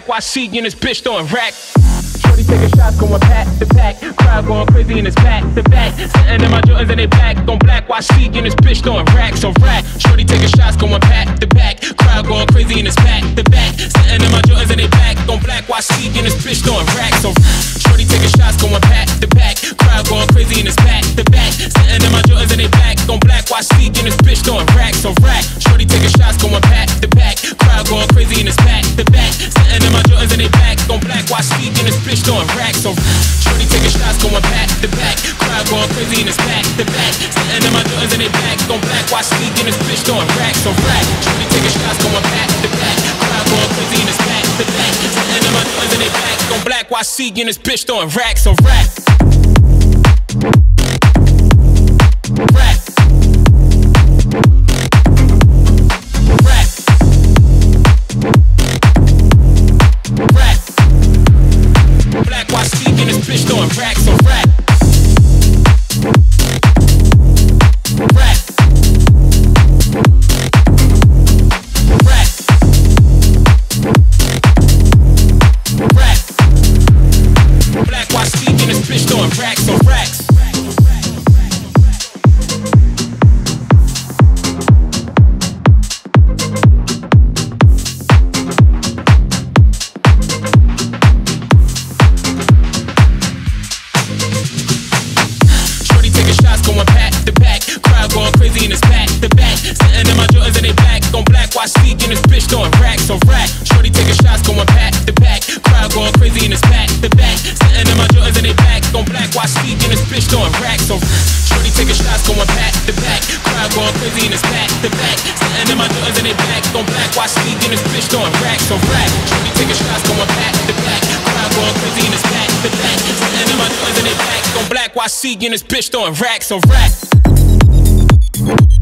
back, why see you in this bitch throwing rack? Shorty taking shots, going pack to pack. Crowd going crazy in his back to back. Sitting in my Jordans and they black on black. Why see you in this bitch throwing racks on rack? Shorty taking shots, going pack to back. Crowd going crazy in his back to back. Sitting in my Jordans and they black on black. Why see you in this bitch throwing racks on rack? Shorty taking shots, going pack to back. Crowd going crazy in his back to back. Sitting in my Jordans and they black on black. Why see you in this bitch throwing racks on rack? Shorty taking shots, going pack to back. Crowd going crazy in his back to back. Sitting in my Jordans and they black on black. Why see you in this bitch throwing racks on rack? Shorty taking shots, going back to back. Crowd going crazy in his back to back. Sitting in my Jordans and they black on black. Why see you in this bitch throwing racks on rack? Shorty taking shots, going back to back. Crowd going crazy in his back to back. Sitting in my Jordans and they black on black. Why see you in this bitch throwing racks on rack? Why see you in this bitch throwing racks on rack?